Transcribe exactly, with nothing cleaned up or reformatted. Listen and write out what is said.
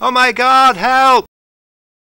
Oh my God, help!